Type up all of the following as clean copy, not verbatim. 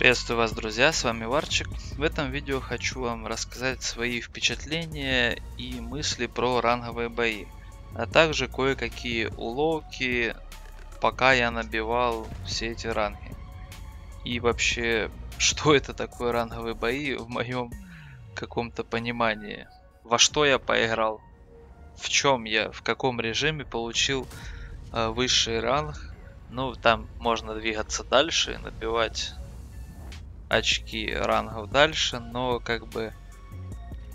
Приветствую вас, друзья, с вами Варчик. В этом видео хочу вам рассказать свои впечатления и мысли про ранговые бои, а также кое-какие уловки, пока я набивал все эти ранги. И вообще, что это такое ранговые бои в моем каком-то понимании. Во что я поиграл, в чем я, в каком режиме получил высший ранг. Ну, там можно двигаться дальше, набивать очки рангов дальше, но как бы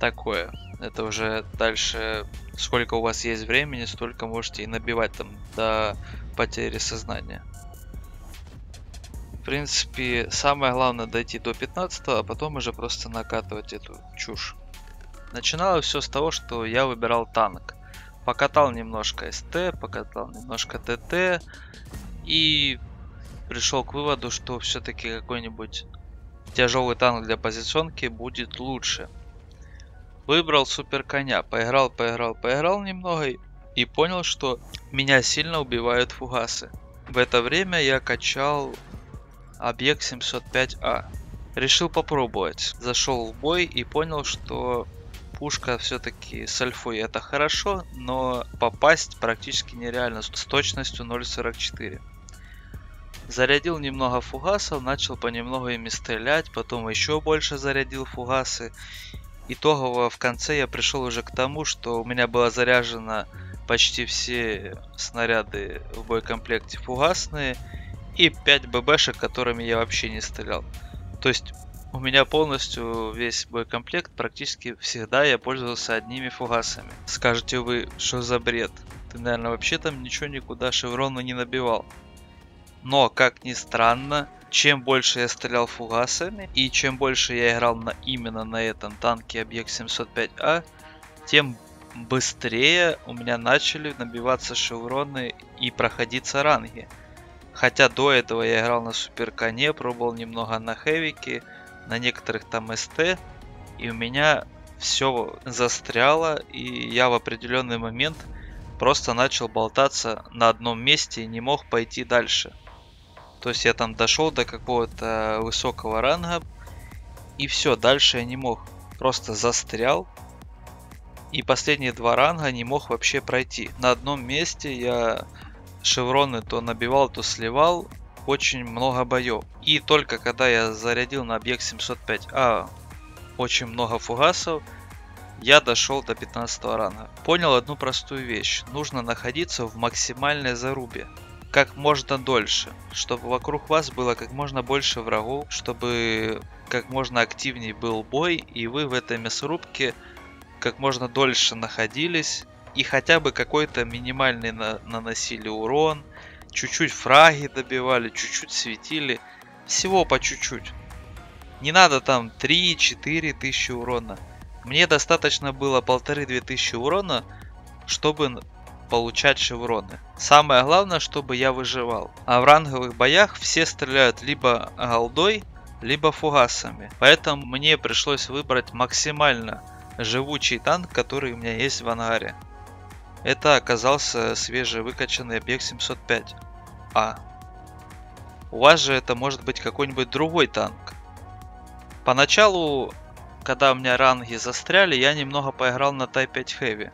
такое. Это уже дальше, сколько у вас есть времени, столько можете и набивать там до потери сознания. В принципе, самое главное дойти до 15, а потом уже просто накатывать эту чушь. Начиналось все с того, что я выбирал танк. Покатал немножко СТ, покатал немножко ТТ и пришел к выводу, что все-таки какой-нибудь тяжелый танк для позиционки будет лучше. Выбрал суперконя, поиграл немного и понял, что меня сильно убивают фугасы. В это время я качал объект 705А. Решил попробовать. Зашел в бой и понял, что пушка все-таки с альфой это хорошо, но попасть практически нереально с точностью 0.44. Зарядил немного фугасов, начал понемногу ими стрелять, потом еще больше зарядил фугасы. Итогово в конце я пришел уже к тому, что у меня было заряжено почти все снаряды в боекомплекте фугасные и 5 ББшек, которыми я вообще не стрелял. То есть у меня полностью весь боекомплект, практически всегда я пользовался одними фугасами. Скажете вы, что за бред? Ты, наверное, вообще там ничего никуда шеврону не набивал. Но, как ни странно, чем больше я стрелял фугасами и чем больше я играл именно на этом танке объект 705А, тем быстрее у меня начали набиваться шевроны и проходиться ранги. Хотя до этого я играл на суперконе, пробовал немного на хэвики, на некоторых там СТ, и у меня все застряло, и я в определенный момент просто начал болтаться на одном месте и не мог пойти дальше. То есть я там дошел до какого-то высокого ранга, и все, дальше я не мог. Просто застрял, и последние два ранга не мог вообще пройти. На одном месте я шевроны то набивал, то сливал, очень много боев. И только когда я зарядил на объект 705А очень много фугасов, я дошел до 15 ранга. Понял одну простую вещь. Нужно находиться в максимальной зарубе как можно дольше, чтобы вокруг вас было как можно больше врагов, чтобы как можно активнее был бой, и вы в этой мясорубке как можно дольше находились, и хотя бы какой-то минимальный наносили урон, чуть-чуть фраги добивали, чуть-чуть светили, всего по чуть-чуть. Не надо там 3-4 тысячи урона. Мне достаточно было 1,5-2 тысячи урона, чтобы получать шевроны. Самое главное, чтобы я выживал. А в ранговых боях все стреляют либо голдой, либо фугасами. Поэтому мне пришлось выбрать максимально живучий танк, который у меня есть в ангаре. Это оказался свежевыкачанный объект 705А. У вас же это может быть какой-нибудь другой танк. Поначалу, когда у меня ранги застряли, я немного поиграл на Type 5 Heavy.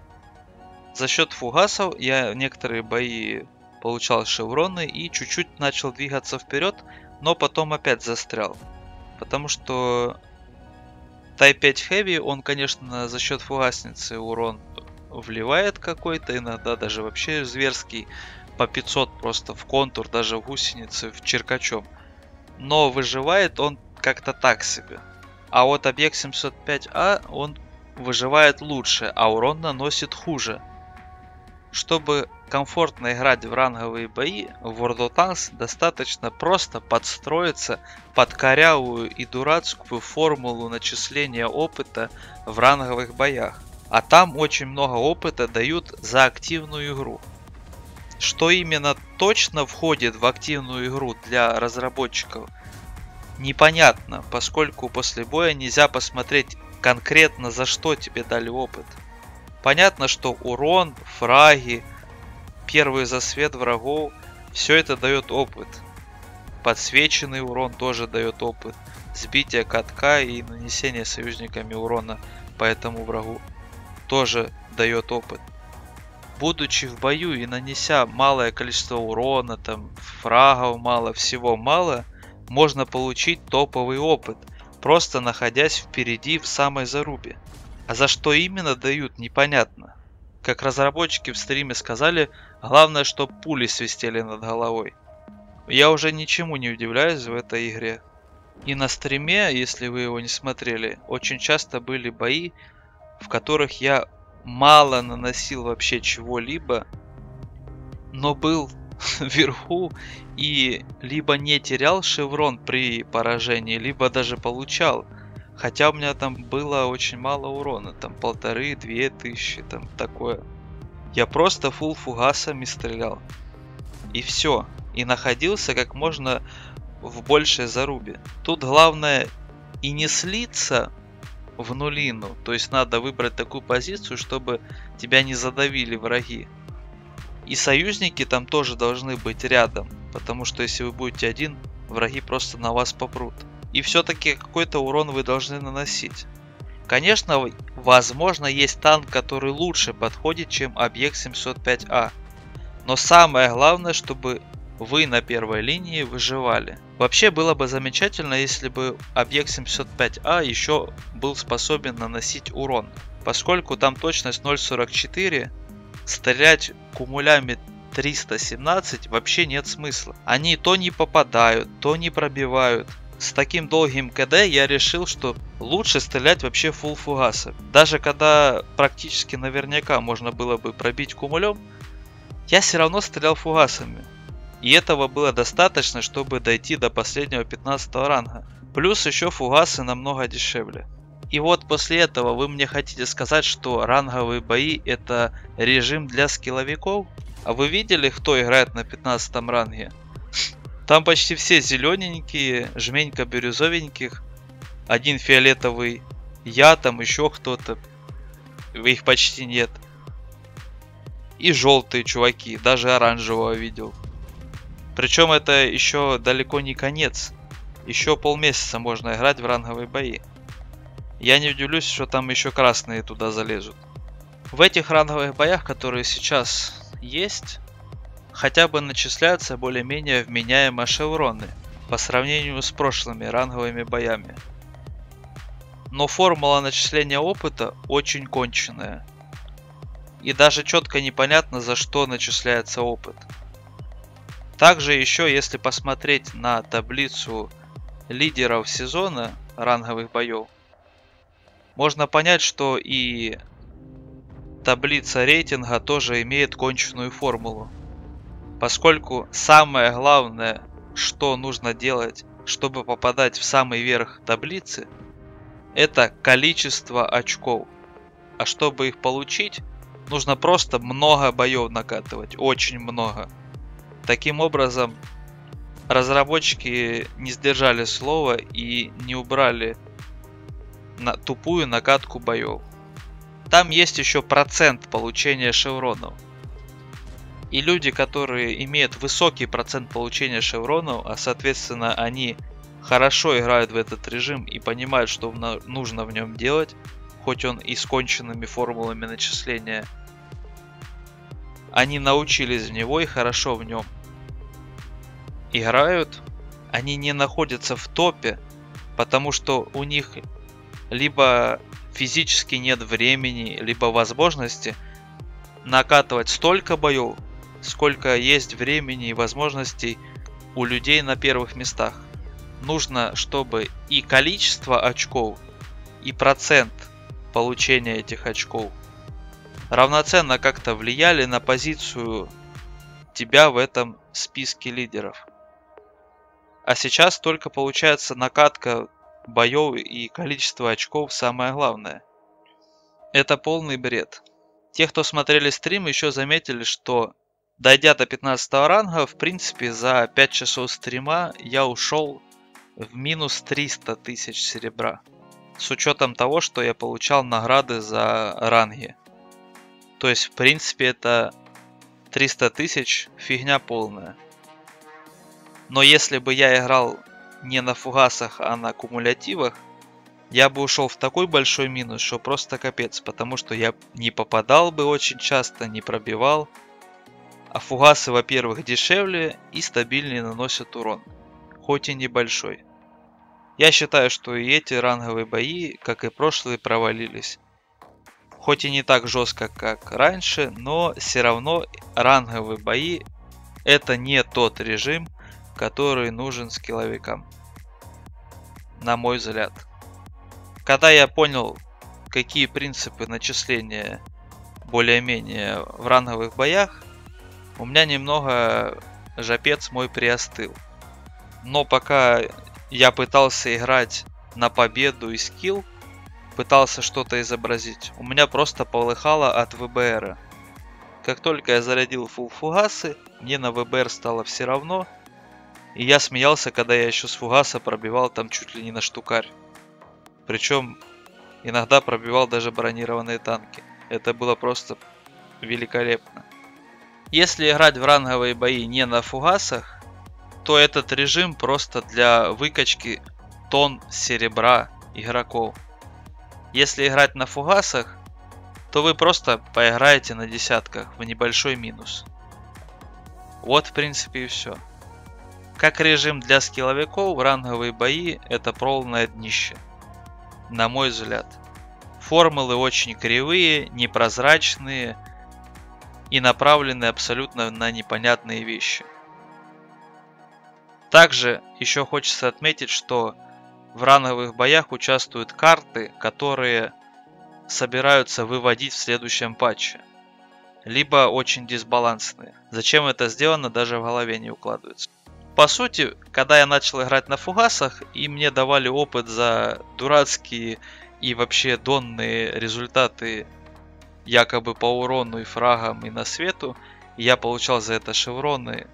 За счет фугасов я некоторые бои получал шевроны и чуть-чуть начал двигаться вперед, но потом опять застрял. Потому что Type 5 Heavy, он, конечно, за счет фугасницы урон вливает какой-то, иногда даже вообще зверский, по 500 просто в контур, даже в гусеницы, в черкачом. Но выживает он как-то так себе. А вот объект 705А, он выживает лучше, а урон наносит хуже. Чтобы комфортно играть в ранговые бои, в World of Tanks достаточно просто подстроиться под корявую и дурацкую формулу начисления опыта в ранговых боях. А там очень много опыта дают за активную игру. Что именно точно входит в активную игру для разработчиков, непонятно, поскольку после боя нельзя посмотреть конкретно, за что тебе дали опыт. Понятно, что урон, фраги, первый засвет врагов, все это дает опыт. Подсвеченный урон тоже дает опыт. Сбитие катка и нанесение союзниками урона по этому врагу тоже дает опыт. Будучи в бою и нанеся малое количество урона, там фрагов мало, всего мало, можно получить топовый опыт, просто находясь впереди в самой зарубе. А за что именно дают, непонятно. Как разработчики в стриме сказали, главное, чтоб пули свистели над головой. Я уже ничему не удивляюсь в этой игре. И на стриме, если вы его не смотрели, очень часто были бои, в которых я мало наносил вообще чего-либо, но был вверху и либо не терял шеврон при поражении, либо даже получал. Хотя у меня там было очень мало урона, там 1500–2000, там такое. Я просто фул фугасами стрелял. И все. И находился как можно в большей зарубе. Тут главное и не слиться в нулину. То есть надо выбрать такую позицию, чтобы тебя не задавили враги. И союзники там тоже должны быть рядом. Потому что если вы будете один, враги просто на вас попрут. И все-таки какой-то урон вы должны наносить. Конечно, возможно, есть танк, который лучше подходит, чем объект 705А. Но самое главное, чтобы вы на первой линии выживали. Вообще было бы замечательно, если бы объект 705А еще был способен наносить урон. Поскольку там точность 0.44, стрелять кумулями 317 вообще нет смысла. Они то не попадают, то не пробивают. С таким долгим КД я решил, что лучше стрелять вообще фулл фугаса. Даже когда практически наверняка можно было бы пробить кумулем, я все равно стрелял фугасами. И этого было достаточно, чтобы дойти до последнего 15 ранга. Плюс еще фугасы намного дешевле. И вот после этого вы мне хотите сказать, что ранговые бои это режим для скилловиков? А вы видели, кто играет на 15 ранге? Там почти все зелененькие, жменька бирюзовеньких, один фиолетовый, я там еще кто-то, их почти нет. И желтые чуваки, даже оранжевого видел. Причем это еще далеко не конец. Еще полмесяца можно играть в ранговые бои. Я не удивлюсь, что там еще красные туда залезут. В этих ранговых боях, которые сейчас есть, хотя бы начисляются более-менее вменяемо шевроны по сравнению с прошлыми ранговыми боями. Но формула начисления опыта очень конченная. И даже четко непонятно, за что начисляется опыт. Также еще, если посмотреть на таблицу лидеров сезона ранговых боев, можно понять, что и таблица рейтинга тоже имеет конченную формулу. Поскольку самое главное, что нужно делать, чтобы попадать в самый верх таблицы, это количество очков. А чтобы их получить, нужно просто много боев накатывать, очень много. Таким образом, разработчики не сдержали слова и не убрали на тупую накатку боев. Там есть еще процент получения шевронов. И люди, которые имеют высокий процент получения шевронов, а соответственно они хорошо играют в этот режим и понимают, что нужно в нем делать, хоть он и с конченными формулами начисления, они научились в него и хорошо в нем играют, они не находятся в топе, потому что у них либо физически нет времени, либо возможности накатывать столько боев, сколько есть времени и возможностей у людей на первых местах. Нужно, чтобы и количество очков, и процент получения этих очков равноценно как-то влияли на позицию тебя в этом списке лидеров. А сейчас только получается накатка боев и количество очков самое главное. Это полный бред. Те, кто смотрели стрим, еще заметили, что дойдя до 15 ранга, в принципе за 5 часов стрима я ушел в минус 300 000 серебра. С учетом того, что я получал награды за ранги. То есть, в принципе, это 300 000 фигня полная. Но если бы я играл не на фугасах, а на кумулятивах, я бы ушел в такой большой минус, что просто капец. Потому что я не попадал бы очень часто, не пробивал. А фугасы, во-первых, дешевле и стабильнее наносят урон. Хоть и небольшой. Я считаю, что и эти ранговые бои, как и прошлые, провалились. Хоть и не так жестко, как раньше, но все равно ранговые бои — это не тот режим, который нужен скилловикам. На мой взгляд. Когда я понял, какие принципы начисления более-менее в ранговых боях, у меня немного жопец мой приостыл. Но пока я пытался играть на победу и скилл, пытался что-то изобразить, у меня просто полыхало от ВБР. Как только я зарядил фул фугасы, мне на ВБР стало все равно. И я смеялся, когда я еще с фугаса пробивал там чуть ли не на штукарь. Причем иногда пробивал даже бронированные танки. Это было просто великолепно. Если играть в ранговые бои не на фугасах, то этот режим просто для выкачки тонн серебра игроков. Если играть на фугасах, то вы просто поиграете на десятках в небольшой минус. Вот в принципе и все. Как режим для скилловиков, ранговые бои — это полное днище. На мой взгляд. Формулы очень кривые, непрозрачные и направлены абсолютно на непонятные вещи. Также еще хочется отметить, что в ранговых боях участвуют карты, которые собираются выводить в следующем патче. Либо очень дисбалансные. Зачем это сделано, даже в голове не укладывается. По сути, когда я начал играть на фугасах, и мне давали опыт за дурацкие и вообще донные результаты якобы по урону и фрагам и на свету, я получал за это шевроны,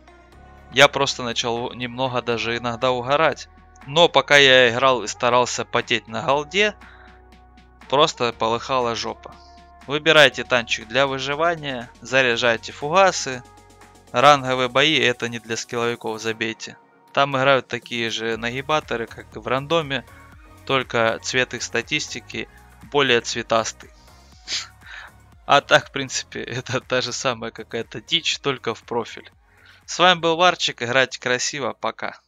я просто начал немного даже иногда угорать. Но пока я играл и старался потеть на голде, просто полыхала жопа. Выбирайте танчик для выживания, заряжайте фугасы. Ранговые бои — это не для скилловиков, забейте. Там играют такие же нагибаторы, как и в рандоме, только цвет их статистики более цветастый. А так, в принципе, это та же самая какая-то дичь, только в профиль. С вами был Варчик, играйте красиво, пока.